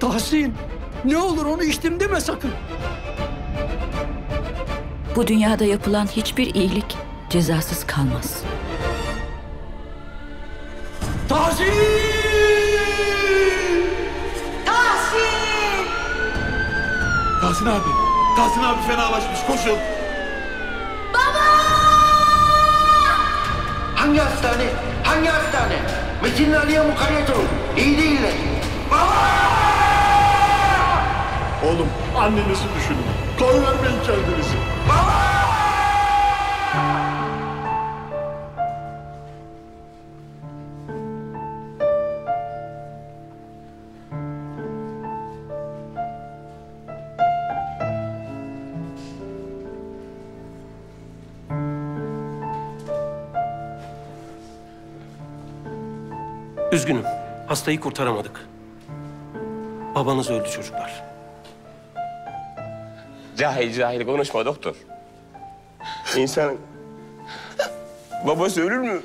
Tahsin, ne olur onu içtim deme sakın. Bu dünyada yapılan hiçbir iyilik cezasız kalmaz. Tahsin! Tahsin abi fenalaşmış, koşun. Baba! Hangi hastane? Metinli Ali'ye mukayyet olun, iyi değiller. Baba! Oğlum, annenizi düşünün, koyvermeyin kendinizi. Baba! Üzgünüm, hastayı kurtaramadık. Babanız öldü çocuklar. Cahil konuşma doktor. İnsanın babası ölür mü?